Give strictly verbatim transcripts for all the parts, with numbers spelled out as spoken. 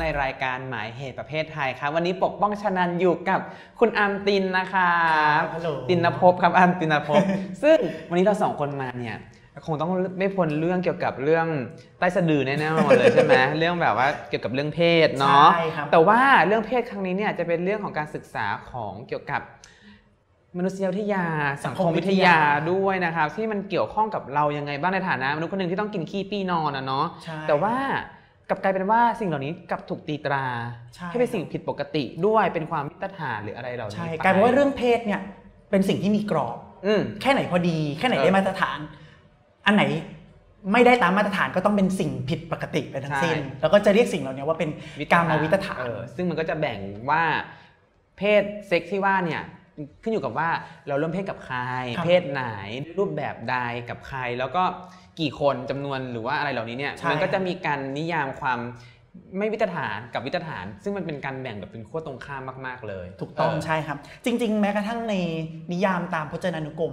ในรายการหมายเหตุประเภทไทยครับวันนี้ปกป้องชนันท์อยู่กับคุณอามตินนะครับตินภพครับอามตินภพซึ่งวันนี้เราสองคนมาเนี่ยคงต้องไม่พ้นเรื่องเกี่ยวกับเรื่องใต้สะดือแน่ๆเลยใช่ไหมเรื่องแบบว่าเกี่ยวกับเรื่องเพศเนาะแต่ว่าเรื่องเพศครั้งนี้เนี่ยจะเป็นเรื่องของการศึกษาของเกี่ยวกับมนุษยวิทยาสังคมวิทยาด้วยนะครับที่มันเกี่ยวข้องกับเรายังไงบ้างในฐานะมนุษย์คนหนึ่งที่ต้องกินขี้ปี้นอนนะเนาะแต่ว่ากลับกลายเป็นว่าสิ่งเหล่านี้กลับถูกตีตราให้เป็นสิ่งผิดปกติด้วยเป็นความมาตรฐานหรืออะไรเหล่านี้กลายเป็นว่าเรื่องเพศเนี่ยเป็นสิ่งที่มีกรอบแค่ไหนพอดีแค่ไหนได้มาตรฐานอันไหนไม่ได้ตามมาตรฐานก็ต้องเป็นสิ่งผิดปกติไปทั้งสิ้นแล้วก็จะเรียกสิ่งเหล่านี้ว่าเป็นกามวิตฐานซึ่งมันก็จะแบ่งว่าเพศเซ็กซ์ที่ว่าเนี่ยขึ้นอยู่กับว่าเราเริ่มเพศกับใครเพศไหนรูปแบบใดกับใครแล้วก็กี่คนจำนวนหรือว่าอะไรเหล่านี้เนี่ยมันก็จะมีการนิยามความไม่วิตฐานกับวิตฐานซึ่งมันเป็นการแบ่งแบบเป็นขั้วตรงข้ามมากๆเลยถูกต้องใช่ครับจริงๆแม้กระทั่งในนิยามตามพจนานุกรม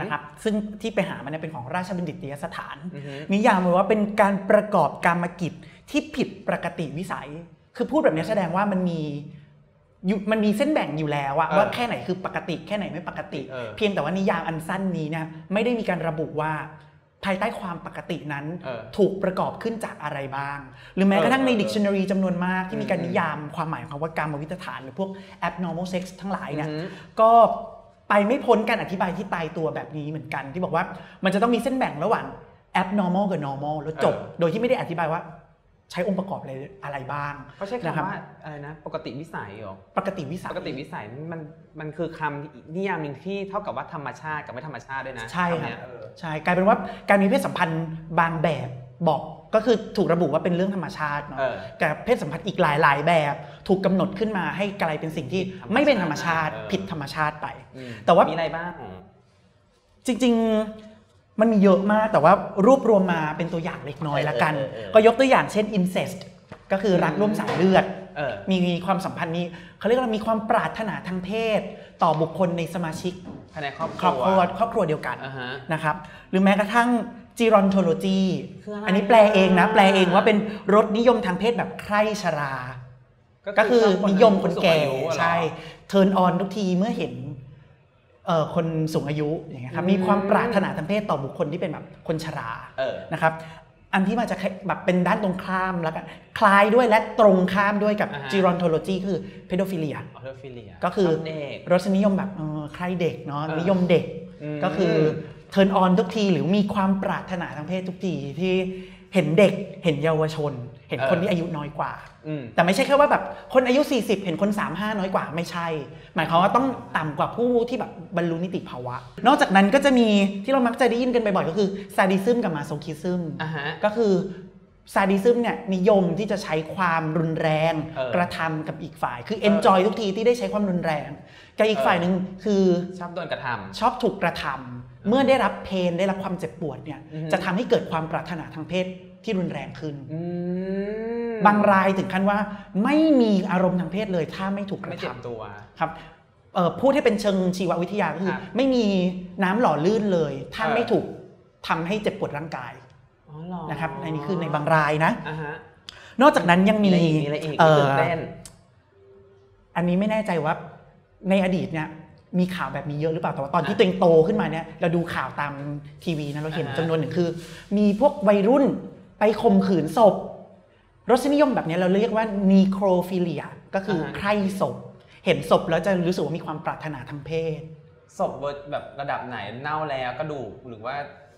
นะครับซึ่งที่ไปหามันเป็นของราชบัณฑิตยสถานนิยามไว้ว่าเป็นการประกอบกรรมกิจที่ผิดปกติวิสัยคือพูดแบบนี้แสดงว่ามันมีมันมีเส้นแบ่งอยู่แล้วว่าแค่ไหนคือปกติแค่ไหนไม่ปกติเพียงแต่ว่านิยามอันสั้นนี้นะไม่ได้มีการระบุว่าภายใต้ความปกตินั้นถูกประกอบขึ้นจากอะไรบ้างหรือแม้กระทั่งใน ดิกชันนารี จำนวนมากที่มีการนิยามความหมายของว่ากามวิตฐานหรือพวก แอบนอร์มัลเซ็กซ์ ทั้งหลายเนี่ยก็ไปไม่พ้นการอธิบายที่ตายตัวแบบนี้เหมือนกันที่บอกว่ามันจะต้องมีเส้นแบ่งระหว่าง แอบนอร์มัล กับ นอร์มัล แล้วจบโดยที่ไม่ได้อธิบายว่าใช้องค์ประกอบอะไรอะไรบ้างเขาใช้คำว่าอะไรนะปกติวิสัยหรอปกติวิสัยปกติวิสัยมันมันคือคำนิยามหนึ่งที่เท่ากับว่าธรรมชาติกับไม่ธรรมชาติด้วยนะใช่ครับใช่กลายเป็นว่าการมีเพศสัมพันธ์บางแบบบอกก็คือถูกระบุว่าเป็นเรื่องธรรมชาติเนาะแต่เพศสัมพันธ์อีกหลายๆแบบถูกกำหนดขึ้นมาให้กลายเป็นสิ่งที่ไม่เป็นธรรมชาติผิดธรรมชาติไปแต่ว่ามีอะไรบ้างจริงๆมันมีเยอะมากแต่ว่ารวบรวมมาเป็นตัวอย่างเล็กน้อยละกันก็ยกตัวอย่างเช่น อินเซสต์ ก็คือรักร่วมสายเลือดมีความสัมพันธ์นี้เขาเรียกว่ามีความปรารถนาทางเพศต่อบุคคลในสมาชิกภายในครอบครัวครอบครัวเดียวกันนะครับหรือแม้กระทั่ง จีรอนโทโลจี อันนี้แปลเองนะแปลเองว่าเป็นรสนิยมทางเพศแบบใคร่ชราก็คือนิยมคนแก่ใช่เทิร์นออนทุกทีเมื่อเห็นคนสูงอายุอย่างเงี้ยครับมีความปรารถนาทางเพศต่อบุคคลที่เป็นแบบคนชรานะครับอันที่มันจะแบบเป็นด้านตรงข้ามแล้วกันคล้ายด้วยและตรงข้ามด้วยกับ จีรอนโทโลจี คือ เพโดฟิเลีย ก็คือรสนิยมแบบใครเด็กเนาะนิยมเด็กก็คือเทิร์นออนทุกทีหรือมีความปรารถนาทางเพศทุกทีที่เห็นเด็กเห็นเยาวชนเห็นคนที่อายุน้อยกว่าแต่ไม่ใช่แค่ว่าแบบคนอายุสี่สิบเห็นคนสามสิบห้าน้อยกว่าไม่ใช่หมายความว่าต้องต่ำกว่าผู้ที่แบบบรรลุนิติภาวะนอกจากนั้นก็จะมีที่เรามักจะได้ยินกันบ่อยๆก็คือซาดิซึมกับมาโซคิซึมก็คือซาดิซึมเนี่ยนิยมที่จะใช้ความรุนแรงกระทำกับอีกฝ่ายคือ เอนจอย ทุกทีที่ได้ใช้ความรุนแรงกับอีกฝ่ายหนึ่งคือชอบโดนกระทำชอบถูกกระทำเมื่อได้รับเพนได้รับความเจ็บปวดเนี่ยจะทำให้เกิดความปรารถนาทางเพศที่รุนแรงขึ้นบางรายถึงขั้นว่าไม่มีอารมณ์ทางเพศเลยถ้าไม่ถูกกระทำตัวครับพูดให้เป็นเชิงชีววิทยาก็คือไม่มีน้ำหล่อลื่นเลยถ้าไม่ถูกทำให้เจ็บปวดร่างกายนะครับในนี้คือในบางรายนะนอกจากนั้นยังมีอันนี้ไม่แน่ใจว่าในอดีตเนี่ยมีข่าวแบบนี้เยอะหรือเปล่าแต่ว่าตอนที่ตัวเองโตขึ้นมาเนี่ยเราดูข่าวตามทีวีนะเราเห็นจำนวนหนึ่งคือมีพวกวัยรุ่นไปข่มขืนศพรสนิยมแบบนี้เราเรียกว่านีโครฟิเลียก็คือใคร่ศพเห็นศพแล้วจะรู้สึกว่ามีความปรารถนาทางเพศศพแบบระดับไหนเน่าแล้วกระดูกหรือว่า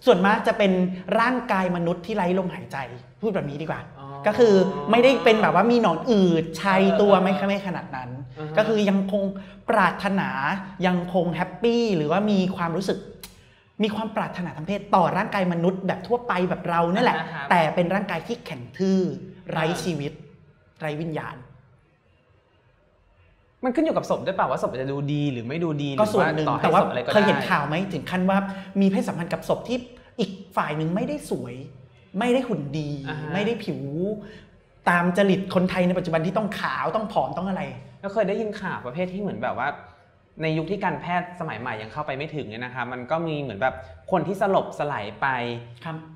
ส่วนมากจะเป็นร่างกายมนุษย์ที่ไร้ลมหายใจพูดแบบนี้ดีกว่าก็คือไม่ได้เป็นแบบว่ามีหนอนอืดชายตัวไม่ไม่ขนาดนั้นก็คือยังคงปรารถนายังคงแฮปปี้หรือว่ามีความรู้สึกมีความปรารถนาทางเพศต่อร่างกายมนุษย์แบบทั่วไปแบบเราเนี่ยแหละแต่เป็นร่างกายที่แข็งทื่อไร้ชีวิตไร้วิญญาณมันขึ้นอยู่กับศพด้วยป่าวว่าศพจะดูดีหรือไม่ดูดีก็ส่วนหนึ่งแต่ว่าเคยเห็นข่าวไหมถึงขั้นว่ามีเพศสัมพันธ์กับศพที่อีกฝ่ายหนึ่งไม่ได้สวยไม่ได้หุ่นดีไม่ได้ผิวตามจริตคนไทยในปัจจุบันที่ต้องขาวต้องผอมต้องอะไรก็เคยได้ยินข่าวประเภทที่เหมือนแบบว่าในยุคที่การแพทย์สมัยใหม่ยังเข้าไปไม่ถึงเนี่ยนะคะมันก็มีเหมือนแบบคนที่สลบสลายไป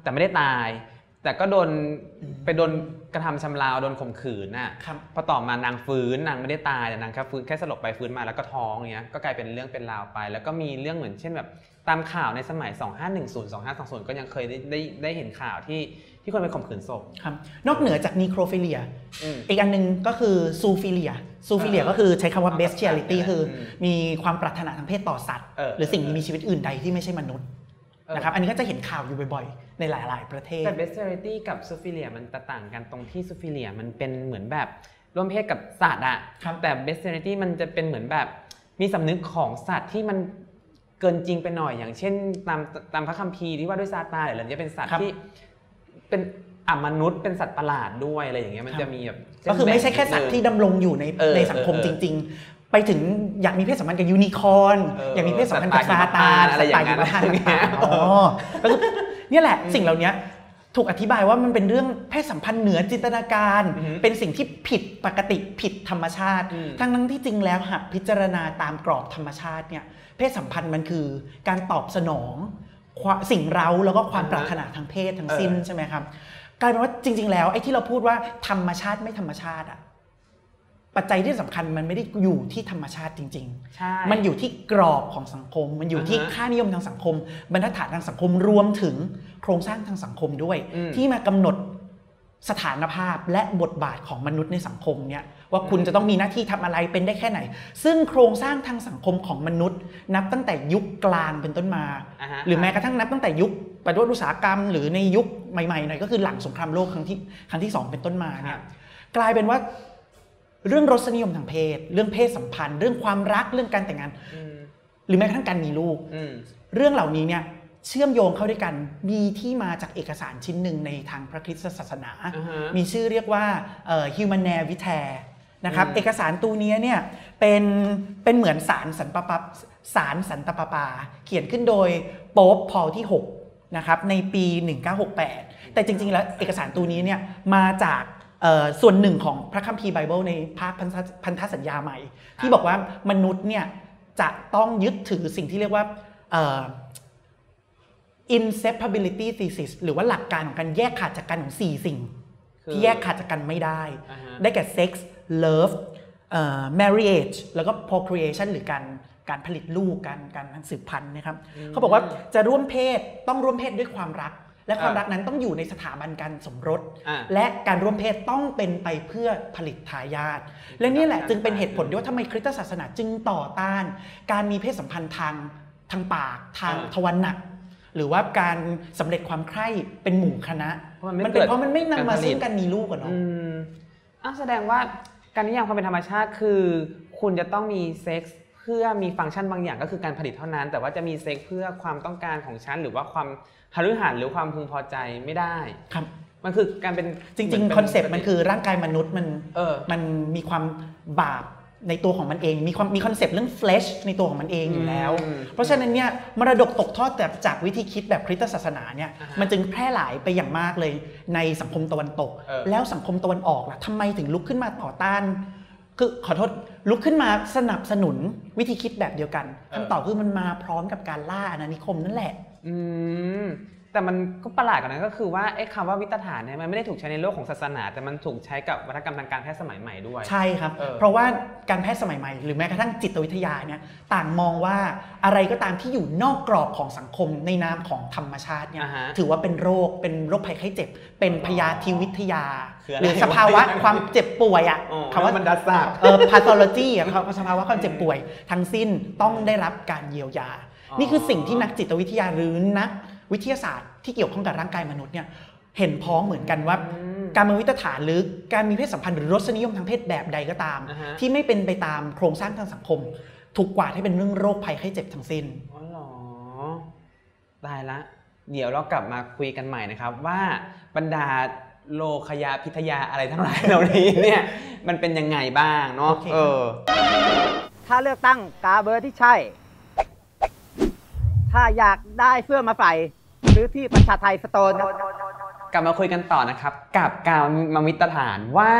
แต่ไม่ได้ตายแต่ แต่ก็โดนไปโดนกระทำชำราวโดนข่มขืนน่ะพอต่อมานางฟื้นนางไม่ได้ตายแต่นางแค่ฟื้นแค่สลบไปฟื้นมาแล้วก็ท้องอย่างเงี้ยก็กลายเป็นเรื่องเป็นราวไปแล้วก็มีเรื่องเหมือนเช่นแบบตามข่าวในสมัยสองห้าหนึ่งศูนย์ สองห้าสองศูนย์ก็ยังเคยได้ได้ได้เห็นข่าวที่ที่คนไปข่มขืนศพครับนอกเหนือจากนีโครฟิเลียอีกอันนึงก็คือซูฟิเลียซูฟิเลียก็คือใช้คำว่า bestiality คือมีความปรารถนาทางเพศต่อสัตว์หรือสิ่งมีชีวิตอื่นใดที่ไม่ใช่มนุษย์นะครับอันนี้ก็จะเห็นข่าวอยู่บ่อยๆในหลายๆประเทศแต่ bestiality กับ zoophilia มันต่างกันตรงที่ zoophilia มันเป็นเหมือนแบบร่วมเพศกับสัตว์อะแต่ bestiality มันจะเป็นเหมือนแบบมีสำนึกของสัตว์ที่มันเกินจริงไปหน่อยอย่างเช่นตามตามพระคัมภีร์ที่ว่าด้วยซาตานอะไรจะเป็นสัตว์ที่เป็นอมนุษย์เป็นสัตว์ประหลาดด้วยอะไรอย่างเงี้ยมันจะมีแบบก็คือไม่ใช่แค่สัตว์ที่ดำรงอยู่ในในสังคมจริงๆไปถึงอยากมีเพศสัมพันธ์กับยูนิคอร์นอยากมีเพศสัมพันธ์กับซาตานอะไรอย่างเงี้ยอ๋อก็คือนี่แหละสิ่งเหล่านี้ถูกอธิบายว่ามันเป็นเรื่องเพศสัมพันธ์เหนือจินตนาการเป็นสิ่งที่ผิดปกติผิดธรรมชาติทั้งนั้นที่จริงแล้วหากพิจารณาตามกรอบธรรมชาติเนี่ยเพศสัมพันธ์มันคือการตอบสนองสิ่งเร้าแล้วก็ความปรารถนาทางเพศทั้งสิ้นใช่ไหมครับกลายเป็นว่าจริงๆแล้วไอ้ที่เราพูดว่าธรรมชาติไม่ธรรมชาติอะปัจจัยที่สำคัญมันไม่ได้อยู่ที่ธรรมชาติจริงๆมันอยู่ที่กรอบของสังคมมันอยู่ที่ค่านิยมทางสังคมบรรทัดฐานทางสังคมรวมถึงโครงสร้างทางสังคมด้วยที่มากำหนดสถานภาพและบทบาทของมนุษย์ในสังคมเนี่ยว่าคุณจะต้องมีหน้าที่ทำอะไรเป็นได้แค่ไหนซึ่งโครงสร้างทางสังคมของมนุษย์นับตั้งแต่ยุคกลางเป็นต้นมาหรือแม้กระทั่งนับตั้งแต่ยุคประวัติศาสตร์อุตสาหกรรมหรือในยุคใหม่ๆหน่อยก็คือหลังสงครามโลกครั้งที่ครั้งที่สองเป็นต้นมาเนี่ยกลายเป็นว่าเรื่องรสนิยมทางเพศเรื่องเพศสัมพันธ์เรื่องความรักเรื่องการแต่งงานหรือแม้กระทั่งการมีลูกเรื่องเหล่านี้เนี่ยเชื่อมโยงเข้าด้วยกันมีที่มาจากเอกสารชิ้นหนึ่งในทางพระคริสตศาสนามีชื่อเรียกว่า Humanae vitae นะครับเอกสารตัวนี้เนี่ยเป็นเป็นเหมือนสารสันตปาสารสันตปาปาเขียนขึ้นโดยโป๊ปพอลที่หกนะครับในปีหนึ่งเก้าหกแปดแต่จริงๆแล้วเอกสารตัวนี้เนี่ยมาจากส่วนหนึ่งของพระคัมภีร์ไบเบิลในภาคพันธสัญญาใหม่ที่บอกว่ามนุษย์เนี่ยจะต้องยึดถือสิ่งที่เรียกว่า inseparability thesis หรือว่าหลักการของการแยกขาดจากกันของสี่สิ่งที่แยกขาดจากกันไม่ได้ได้แก่ sex love marriage แล้วก็ procreation หรือการการผลิตลูกการการสืบพันธุ์นะครับเขาบอกว่าจะร่วมเพศต้องร่วมเพศด้วยความรักและความรักนั้นต้องอยู่ในสถาบันการสมรสและการร่วมเพศต้องเป็นไปเพื่อผลิตทายาทและนี่แหละจึงเป็นเหตุผลด้วยว่าทำไมคริสตศาสนาจึงต่อต้านการมีเพศสัมพันธ์ทางทางปากทางทวารหนักหรือว่าการสำเร็จความใคร่เป็นหมู่คณะมันเป็นเพราะมันไม่นำมาซึ่งการมีลูกกันเนาะอ้าวแสดงว่าการนิยามความเป็นธรรมชาติคือคุณจะต้องมีเซ็กส์เพื่อมีฟังก์ชันบางอย่างก็คือการผลิตเท่านั้นแต่ว่าจะมีเซ็กเพื่อความต้องการของฉันหรือว่าความหฤหาหรือความพึงพอใจไม่ได้ครับมันคือการเป็นจริงๆคอนเซ็ปต์มันคือร่างกายมนุษย์มันเออมันมีความบาปในตัวของมันเองมีความมีคอนเซ็ปต์เรื่อง flesh ในตัวของมันเองอยู่แล้วเพราะฉะนั้นเนี่ยมรดกตกทอดแบบจากวิธีคิดแบบคริสตศาสนาเนี่ยมันจึงแพร่หลายไปอย่างมากเลยในสังคมตะวันตกแล้วสังคมตะวันออกล่ะทำไมถึงลุกขึ้นมาต่อต้านคือขอโทษลุกขึ้นมาสนับสนุนวิธีคิดแบบเดียวกันคำตอบคือมันมาพร้อมกับการล่าอาณานิคมนั่นแหละอืมแต่มันก็ประหลาดกว่านั้นก็คือว่าไอ้คำว่าวิตฐานเนี่ยมันไม่ได้ถูกใช้ในโลกของศาสนาแต่มันถูกใช้กับวัฒนธรรมทางการแพทย์สมัยใหม่ด้วยใช่ครับ เ, เพราะว่าการแพทย์สมัยใหม่หรือแม้กระทั่งจิตวิทยาเนี่ยต่างมองว่าอะไรก็ตามที่อยู่นอกกรอบของสังคมในนามของธรรมชาติเนี่ย uh huh. ถือว่าเป็นโรคเป็นโรคภัยไข้เจ็บเป็นพยาธิวิทยาหรือสภาวะความเจ็บป่วยอ่ะคำว่าบรรดาศักดิ์เออ pathology อ่ะเขาสภาวะความเจ็บป่วยทั้งสิ้นต้องได้รับการเยียวยานี่คือสิ่งที่นักจิตวิทยาหรือนักวิทยาศาสตร์ที่เกี่ยวข้องกับร่างกายมนุษย์เนี่ยเห็นพ้องเหมือนกันว่าการมีวิตฐานหรือการมีเพศสัมพันธ์หรือรสนิยมทางเพศแบบใดก็ตามที่ไม่เป็นไปตามโครงสร้างทางสังคมถูกกวาดให้เป็นเรื่องโรคภัยไข้เจ็บทั้งสิ้นอ๋อเหรอได้ละเดี๋ยวเรากลับมาคุยกันใหม่นะครับว่าบรรดาโลคยาพิทยาอะไรทั้งหลายเหล่านี้เนี่ยมันเป็นยังไงบ้างเนาะเออถ้าเลือกตั้งกาเบอร์ที่ใช่ถ้าอยากได้เสื้อมาใส่หรือที่ประชาไทยสโตนกลับมาคุยกันต่อนะครับกับการมาวิตฐานว่า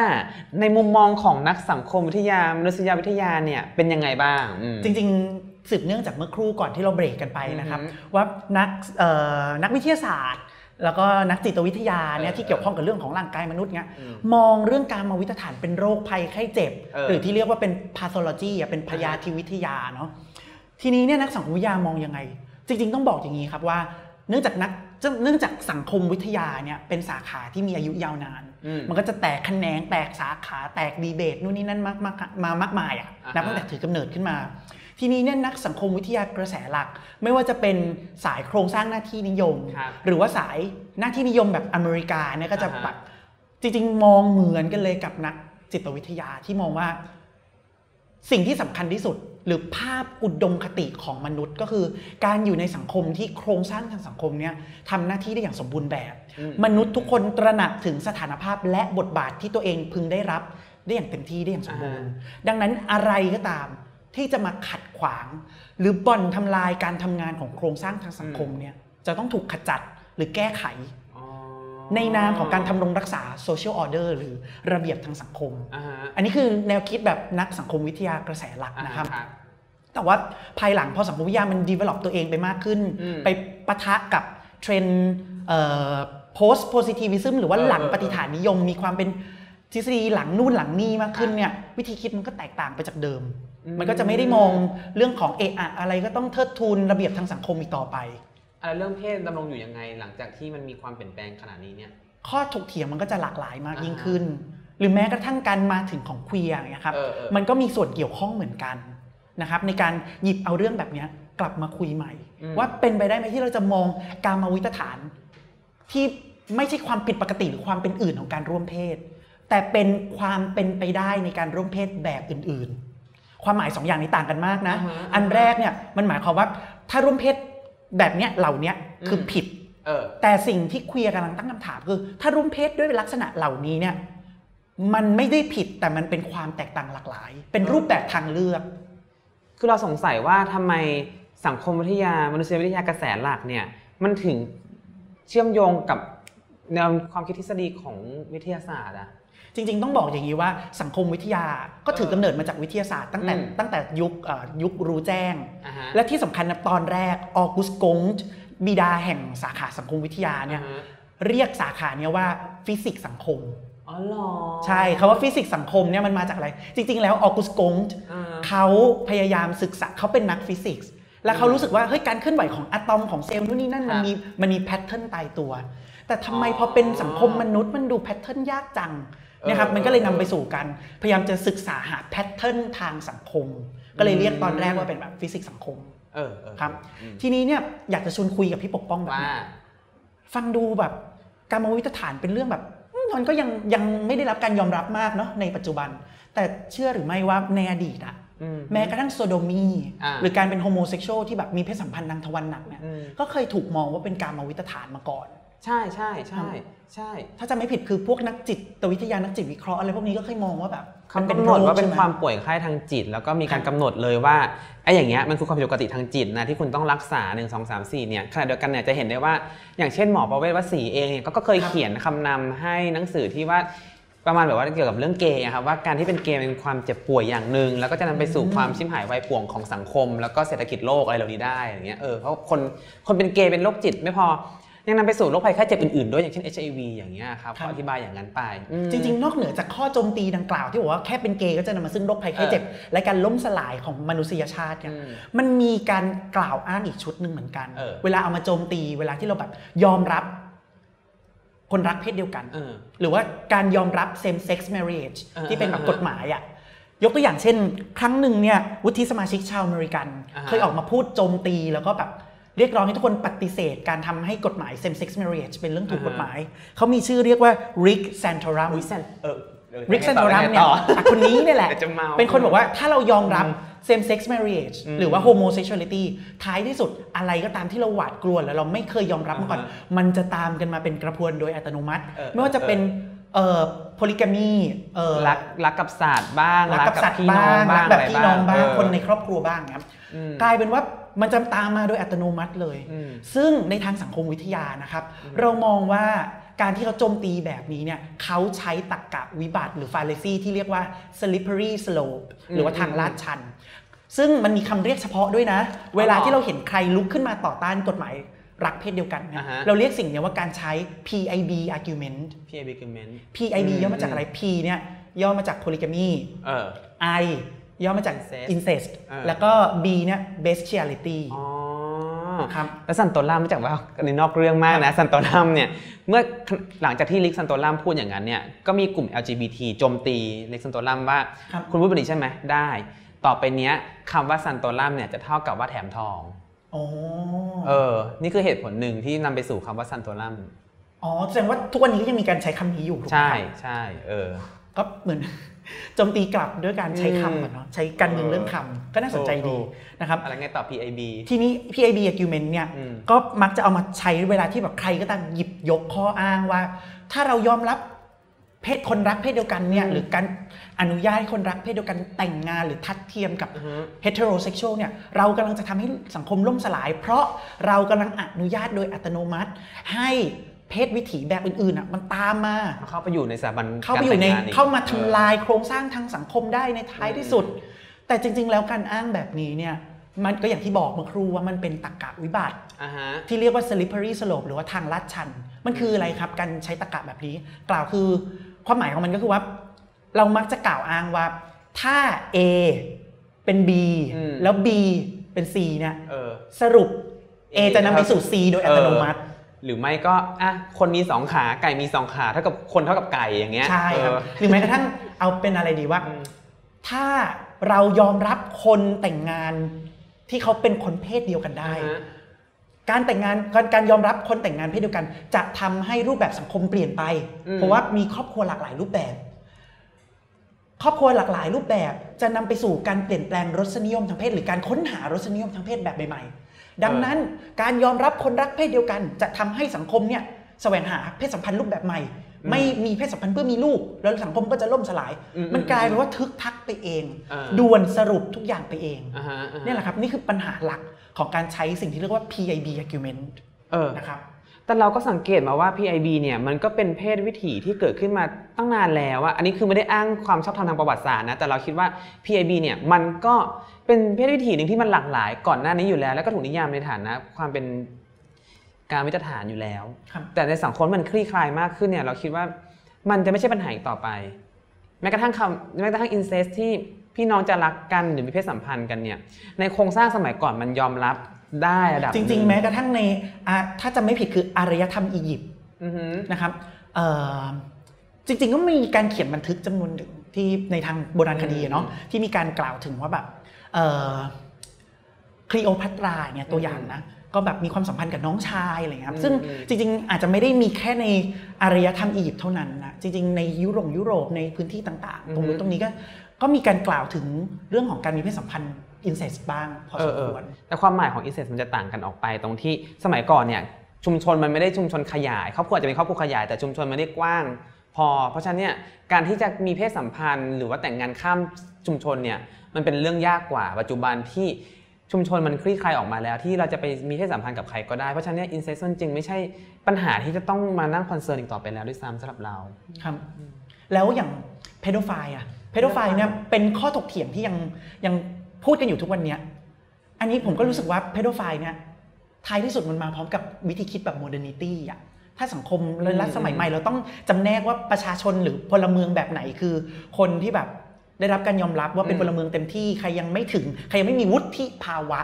ในมุมมองของนักสังคมวิทยามนุษยวิทยาเนี่ยเป็นยังไงบ้างจริงๆสืบเนื่องจากเมื่อครู่ก่อนที่เราเบรกกันไปนะครับว่านักนักวิทยาศาสตร์ แล้วก็นักจิตวิทยาเนี่ยที่เกี่ยวข้องกับเรื่องของร่างกายมนุษย์เนี่ยมองเรื่องการมาวิตฐานเป็นโรคภัยไข้เจ็บหรือที่เรียกว่าเป็น pathology เป็นพยาธิวิทยาเนาะทีนี้เนี่ยนักสังคมวิทยามองยังไงจริงๆต้องบอกอย่างนี้ครับว่าเนื่องจากนักเนื่องจากสังคมวิทยาเนี่ยเป็นสาขาที่มีอายุยาวนานมันก็จะแตกแขนงแตกสาขาแตกดีเบตนู่นนี่นั่นมากมามากมายอ่ะนับตั้งแต่ถือกำเนิดขึ้นมาทีนี้เนี่ยนักสังคมวิทยากระแสหลักไม่ว่าจะเป็นสายโครงสร้างหน้าที่นิยมหรือว่าสายหน้าที่นิยมแบบอเมริกาเนี่ยก็จะแบบจริงๆมองเหมือนกันเลยกับนักจิตวิทยาที่มองว่าสิ่งที่สำคัญที่สุดหรือภาพอุดมคติของมนุษย์ก็คือการอยู่ในสังคมที่โครงสร้างทางสังคมเนี่ยทำหน้าที่ได้อย่างสมบูรณ์แบบมนุษย์ทุกคนตระหนักถึงสถานภาพและบทบาทที่ตัวเองพึงได้รับได้อย่างเต็มที่ได้อย่างสมบูรณ์ดังนั้นอะไรก็ตามที่จะมาขัดขวางหรือบ่อนทำลายการทำงานของโครงสร้างทางสังคมเนี่ยจะต้องถูกขจัดหรือแก้ไขในนามของการทำรงรักษา social order หรือระเบียบทางสังคม uh-huh. อันนี้คือแนวคิดแบบนักสังคมวิทยากระแสหลัก uh-huh. นะครับ uh-huh. แต่ว่าภายหลังพอสังคมวิทยามัน develop ตัวเองไปมากขึ้น uh-huh. ไปปะทะกับเทรนด์ post positivism หรือว่า uh-huh. หลังปฏิฐานนิยมมีความเป็นทฤษฎีหลังนู่นหลังนี่มากขึ้นเนี่ย uh-huh. วิธีคิดมันก็แตกต่างไปจากเดิม uh-huh. มันก็จะไม่ได้มองเรื่องของเอะอะอะไรก็ต้องเทิดทูนระเบียบทางสังคมอีกต่อไปอะไรเรื่องเพศดำรงอยู่ยังไงหลังจากที่มันมีความเปลี่ยนแปลงขนาดนี้เนี่ยข้อถกเถียงมันก็จะหลากหลายมากยิ่งขึ้นหรือแม้กระทั่งการมาถึงของเควียร์เนี่ยครับมันก็มีส่วนเกี่ยวข้องเหมือนกันนะครับในการหยิบเอาเรื่องแบบนี้กลับมาคุยใหม่ว่าเป็นไปได้ไหมที่เราจะมองการมาวิตฐานที่ไม่ใช่ความผิดปกติหรือความเป็นอื่นของการร่วมเพศแต่เป็นความเป็นไปได้ในการร่วมเพศแบบอื่นๆความหมายสองอย่างนี้ต่างกันมากนะอันแรกเนี่ยมันหมายความว่าถ้าร่วมเพศแบบเนี้ยเหล่านี้คือผิดแต่สิ่งที่เคลียร์กำลังตั้งคำถามคือถ้าร่วมเพศด้วยลักษณะเหล่านี้เนี่ยมันไม่ได้ผิดแต่มันเป็นความแตกต่างหลากหลายเป็นรูปแบบทางเลือกคือเราสงสัยว่าทำไมสังคมวิทยามนุษยวิทยากระแสหลักเนี่ยมันถึงเชื่อมโยงกับแนวความคิดทฤษฎีของวิทยาศาสตร์อะจริงๆต้องบอกอย่างนี้ว่าสังคมวิทยาก็ถือกำเนิดมาจากวิทยาศาสตร์ตั้งแต่ตั้งแต่ยุคยุครู้แจ้งและที่สำคัญนะตอนแรกออกุสต์ กงต์บิดาแห่งสาขาสังคมวิทยาเนี่ยเรียกสาขาเนี้ยว่าฟิสิกส์สังคมอ๋อเหรอใช่คำว่าฟิสิกส์สังคมเนี่ยมันมาจากอะไรจริงๆแล้วออกุสต์ กงต์เขาพยายามศึกษาเขาเป็นนักฟิสิกส์แล้วเขารู้สึกว่าเฮ้ยการเคลื่อนไหวของอะตอมของเซลล์นู่นนี่นั่นมันมีมันมีแพทเทิร์นตายตัวแต่ทำไมพอเป็นสังคมมนุษย์มันดูแพทเทิร์นยากจังนะครับมันก็เลยนำไปสู่กันพยายามจะศึกษาหาแพทเทิร์นทางสังคมก็เลยเรียกตอนแรกว่าเป็นแบบฟิสิกส์สังคมครับทีนี้เนี่ยอยากจะชวนคุยกับพี่ปกป้องแบบนี้ฟังดูแบบการมาวิตฐานเป็นเรื่องแบบมันก็ยังยังไม่ได้รับการยอมรับมากเนาะในปัจจุบันแต่เชื่อหรือไม่ว่าในอดีตอะแม้กระทั่งโซโดมีหรือการเป็นโฮโมเซ็กชวลที่แบบมีเพศสัมพันธ์ทางทวารหนักเนี่ยก็เคยถูกมองว่าเป็นการมาวิตฐานมาก่อนใช่ใช่ใช่ใช่ถ้าจะไม่ผิดคือพวกนักจิตวิทยานักจิตวิเคราะห์อะไรพวกนี้ก็เคยมองว่าแบบมันเป็นกำหนดว่าเป็นความป่วยไข้ทางจิตแล้วก็มีการกำหนดเลยว่าไอ้อย่างเงี้ยมันคือความผิดปกติทางจิตนะที่คุณต้องรักษาหนึ่ง สอง สาม สี่เนี่ยขณะเดียวกันเนี่ยจะเห็นได้ว่าอย่างเช่นหมอประเวศวสีเองเนี่ยก็เคยเขียนคำนำให้หนังสือที่ว่าประมาณแบบว่าเกี่ยวกับเรื่องเกย์ครับว่าการที่เป็นเกย์เป็นความเจ็บป่วยอย่างนึงแล้วก็จะนำไปสู่ความชิบหายวายป่วงของสังคมแล้วก็เศรษฐกิจโลกอะไรเหล่านี้ได้อย่างเงี้ยเออเพราะคนคนเป็นเกย์เป็นโรคจิตไม่พอยังนำไปสู่โรคภัยไข้เจ็บอื่นๆด้วยอย่างเช่น เอช ไอ วี อย่างเงี้ยครับอธิบายอย่างนั้นไปจริงๆนอกเหนือจากข้อโจมตีดังกล่าวที่บอกว่าแค่เป็นเกย์ก็จะนำมาซึ่งโรคภัยไข้เจ็บและการล่มสลายของมนุษยชาติเนี่ยมันมีการกล่าวอ้างอีกชุดหนึ่งเหมือนกันเวลาเอามาโจมตีเวลาที่เราแบบยอมรับคนรักเพศเดียวกันหรือว่าการยอมรับ same sex marriage ที่เป็นแบบกฎหมายอ่ะยกตัวอย่างเช่นครั้งหนึ่งเนี่ยวุฒิสมาชิกชาวอเมริกันเคยออกมาพูดโจมตีแล้วก็แบบเรียกร้องให้ทุกคนปฏิเสธการทำให้กฎหมาย same sex marriage เป็นเรื่องถูกกฎหมายเขามีชื่อเรียกว่า Rick Santorum Rick Santorum เนี่ยคนนี้เนี่ยแหละเป็นคนบอกว่าถ้าเรายอมรับ same sex marriage หรือว่า homosexuality ท้ายที่สุดอะไรก็ตามที่เราหวาดกลัวแล้วเราไม่เคยยอมรับมาก่อนมันจะตามกันมาเป็นกระพวนโดยอัตโนมัติไม่ว่าจะเป็นpolygamy รักรักกับสัตว์บ้างรักกับสัตว์บ้างรักแบบพี่น้องบ้างคนในครอบครัวบ้างครับกลายเป็นว่ามันจะตามมาโดยอัตโนมัติเลยซึ่งในทางสังคมวิทยานะครับเรามองว่าการที่เขาโจมตีแบบนี้เนี่ยเขาใช้ตรรกะวิบัติหรือ fallacy ที่เรียกว่า slippery slope หรือว่าทางลาดชันซึ่งมันมีคำเรียกเฉพาะด้วยนะเวลาที่เราเห็นใครลุกขึ้นมาต่อต้านกฎหมาย รักเพศเดียวกันนะเราเรียกสิ่งนี้ว่าการใช้ พี ไอ บี argument พี ไอ บี argument พี ไอ บี ย่อมาจากอะไร P เนี่ยย่อมาจาก polygamy I ย่อมาจาก incest แล้วก็ B เนี่ย bestiality ครับแล้วซันโตลัมมาจากว่าในนอกเรื่องมากนะซันโตลัมเนี่ยเมื่อหลังจากที่ลิกซันโตลัมพูดอย่างนั้นเนี่ยก็มีกลุ่ม แอล จี บี ที โจมตีลิกซันโตลัมว่าคุณพูดแบบนี้ใช่ไหมได้ต่อไปเนี้ยคำว่าซันโตลัมเนี่ยจะเท่ากับว่าแถมทองอ๋อเออนี่คือเหตุผลหนึ่งที่นำไปสู่คำว่าซันโตลัมอ๋อแสดงว่าทุกวันนี้ก็ยังมีการใช้คำนี้อยู่ใช่ใช่เออก็เหมือนโจมตีกลับด้วยการใช้คำเนาะใช้การเมืองเรื่องคำก็น่าสนใจดีนะครับอะไรไงต่อ พี ไอ บี ทีนี้ พี ไอ บี argument เนี่ยก็มักจะเอามาใช้เวลาที่แบบใครก็ตามหยิบยกข้ออ้างว่าถ้าเรายอมรับเพศคนรักเพศเดียวกันเนี่ยหรือการอนุญาตให้คนรักเพศเดียวกันแต่งงานหรือทัดเทียมกับ heterosexual เนี่ยเรากำลังจะทำให้สังคมล่มสลายเพราะเรากำลังอนุญาตโดยอัตโนมัติให้เพศวิถีแบบอื่นๆอ่ะมันตามมาเข้าไปอยู่ในสถาบันเข้าไปอยู่ในเข้ามาทำลายโครงสร้างทางสังคมได้ในท้ายที่สุดแต่จริงๆแล้วการอ้างแบบนี้เนี่ยมันก็อย่างที่บอกเมื่อครู่ว่ามันเป็นตรรกะวิบัติที่เรียกว่า slippery slope หรือว่าทางลาดชันมันคืออะไรครับการใช้ตรรกะแบบนี้กล่าวคือความหมายของมันก็คือว่าเรามักจะกล่าวอ้างว่าถ้า A เป็น B แล้ว B เป็น C เนี่ยสรุป A จะนำไปสู่ C โดยอัตโนมัติหรือไม่ก็อ่ะคนมีสองขาไก่มีสองขาเท่ากับคนเท่ากับไก่อย่างเงี้ยใช่ครับหรือแม้กระทั่งเอาเป็นอะไรดีว่าถ้าเรายอมรับคนแต่งงานที่เขาเป็นคนเพศเดียวกันได้การแต่งงานการยอมรับคนแต่งงานเพศเดียวกันจะทำให้รูปแบบสังคมเปลี่ยนไปเพราะว่ามีครอบครัวหลากหลายรูปแบบครอบครัวหลากหลายรูปแบบจะนำไปสู่การเปลี่ยนแปลงรสนิยมทางเพศหรือการค้นหารสนิยมทางเพศแบบใหม่ๆดังนั้นการยอมรับคนรักเพศเดียวกันจะทำให้สังคมเนี่ยแสวงหาเพศสัมพันธ์รูปแบบใหม่ไม่มีเพศสัมพันธ์เพื่อมีลูกแล้วสังคมก็จะล่มสลายมันกลายเป็นว่าทึกทักไปเองด่วนสรุปทุกอย่างไปเองนี่แหละครับนี่คือปัญหาหลักของการใช้สิ่งที่เรียกว่า พี ไอ บี argument นะครับแต่เราก็สังเกตมาว่า พี ไอ บี เนี่ยมันก็เป็นเพศวิถีที่เกิดขึ้นมาตั้งนานแล้วอะอันนี้คือไม่ได้อ้างความชอบธรรมทางประวัติศาสตร์นะแต่เราคิดว่า พี ไอ บี เนี่ยมันก็เป็นเพศวิถีหนึ่งที่มันหลากหลายก่อนหน้านี้อยู่แล้วแล้วก็ถูกนิยามในฐานะความเป็นการมาตรฐานอยู่แล้วแต่ในสังคมมันคลี่คลายมากขึ้นเนี่ยเราคิดว่ามันจะไม่ใช่ปัญหาอีกต่อไปแม้กระทั่งคำแม้กระทั่ง incest ที่พี่น้องจะรักกันหรือมีเพศสัมพันธ์กันเนี่ยในโครงสร้างสมัยก่อนมันยอมรับได้ระดับจริงๆแม้กระทั่งในถ้าจะไม่ผิดคืออารยธรรมอียิปต์นะครับจริงๆก็มีการเขียนบันทึกจำนวนหนึ่งที่ในทางโบราณคดีเนาะที่มีการกล่าวถึงว่าแบบคลีโอพัตราเนี่ยตัวอย่างนะก็แบบมีความสัมพันธ์กับน้องชายอะไรครับซึ่งจริงๆอาจจะไม่ได้มีแค่ในอารยธรรมอียิปต์เท่านั้นนะจริงๆในยุโรปยุโรปในพื้นที่ต่างๆตรงนู้นตรงนี้ก็ก็มีการกล่าวถึงเรื่องของการมีเพศสัมพันธ์อินเซสบ้างพอสมควรแต่ความหมายของอินเซสมันจะต่างกันออกไปตรงที่สมัยก่อนเนี่ยชุมชนมันไม่ได้ชุมชนขยายครอบครัวจะเป็นครอบครัวขยายแต่ชุมชนมันไม่ได้กว้างพอเพราะฉะนั้นเนี่ยการที่จะมีเพศสัมพันธ์หรือว่าแต่งงานข้ามชุมชนเนี่ยมันเป็นเรื่องยากกว่าปัจจุบันที่ชุมชนมันคลี่คลายออกมาแล้วที่เราจะไปมีเพศสัมพันธ์กับใครก็ได้เพราะฉะนั้นอินเซสมันจึงไม่ใช่ปัญหาที่จะต้องมานั่งคอนเซิร์นอีกต่อไปแล้วด้วยซ้ำสำหรับเราครับแล้วอย่างเพโดไฟล์อะเพโดไฟล์เนี่ยเป็นข้อถกเถียงที่ยังยังพูดกันอยู่ทุกวันนี้อันนี้ผมก็รู้สึกว่าเพโดไฟล์เนี่ยท้ายที่สุดมันมาพร้อมกับวิธีคิดแบบโมเดิร์นิตี้อะถ้าสังคมรัฐสมัยใหม่เราต้องจำแนกว่าประชาชนหรือพลเมืองแบบไหนคือคนที่แบบได้รับการยอมรับว่าเป็นพลเมืองเต็มที่ใครยังไม่ถึงใครยังไม่มีวุฒิภาวะ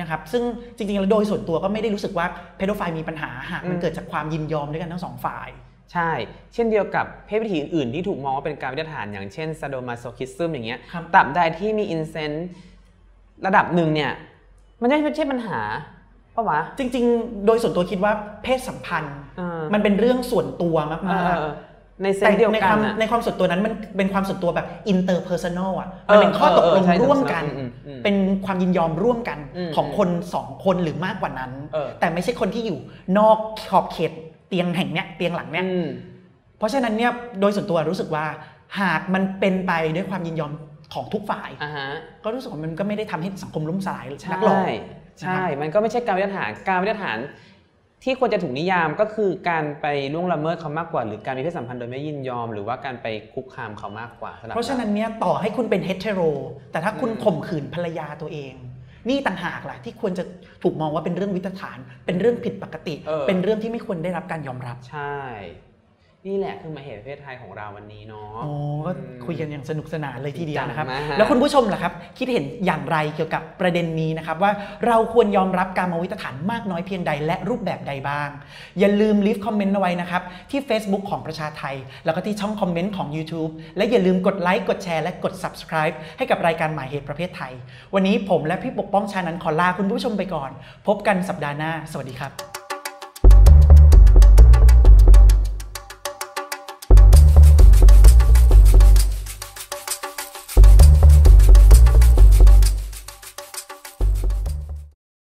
นะครับซึ่งจริงๆแล้วโดยส่วนตัวก็ไม่ได้รู้สึกว่าเพโดไฟล์มีปัญหาหากมันเกิดจากความยินยอมด้วยกันทั้งสองฝ่ายใช่เช่นเดียวกับเพศวิถีอื่นๆที่ถูกมองว่าเป็นการวิถีฐานอย่างเช่นซาโดมาโซคิซึมอย่างเงี้ยตราบใดที่มีอินเซนต์ระดับหนึ่งเนี่ยมันไม่ใช่ปัญหาเพราะว่าจริงๆโดยส่วนตัวคิดว่าเพศสัมพันธ์มันเป็นเรื่องส่วนตัวมากๆในเซนเดียวกันในความส่วนตัวนั้นมันเป็นความส่วนตัวแบบ interpersonal อ่ะมันเป็นข้อตกลงร่วมกันเป็นความยินยอมร่วมกันของคนสองคนหรือมากกว่านั้นแต่ไม่ใช่คนที่อยู่นอกขอบเขตเตียงแห่งเนี้ยเตียงหลังเนี้ยเพราะฉะนั้นเนี่ยโดยส่วนตัวรู้สึกว่าหากมันเป็นไปด้วยความยินยอมของทุกฝ่ายก็รู้สึกว่ามันก็ไม่ได้ทำให้สังคมล้มสลายนักหรอกใช่มันก็ไม่ใช่การมาตรฐานการมาตรฐานที่ควรจะถูกนิยามก็คือการไปล่วงละเมิดเขามากกว่าหรือการมีเพศสัมพันธ์โดยไม่ยินยอมหรือว่าการไปคุกคามเขามากกว่าเพราะฉะนั้นเนี่ยต่อให้คุณเป็นเฮเทโรแต่ถ้าคุณข่มขืนภรรยาตัวเอง นี่ต่างหากแหละที่ควรจะถูกมองว่าเป็นเรื่องวิตฐานเป็นเรื่องผิดปกติ เ, เป็นเรื่องที่ไม่ควรได้รับการยอมรับใช่นี่แหละคือมาเหตุประเทศไทยของเราวันนี้เนาะโอ้ก็คุยกันอย่างสนุกสนานเลยทีเดียวนะครับแล้วคุณผู้ชมล่ะครับคิดเห็นอย่างไรเกี่ยวกับประเด็นนี้นะครับว่าเราควรยอมรับการกามวิตฐานมากน้อยเพียงใดและรูปแบบใดบ้างอย่าลืม leave คอมเมนต์เอาไว้นะครับที่ Facebook ของประชาไทยแล้วก็ที่ช่องคอมเมนต์ของ YouTube และอย่าลืมกดไลค์กดแชร์และกด Subscribe ให้กับรายการหมายเหตุประเทศไทยวันนี้ผมและพี่ปกป้องชานันท์ขอลาคุณผู้ชมไปก่อนพบกันสัปดาห์หน้าสวัสดีครับ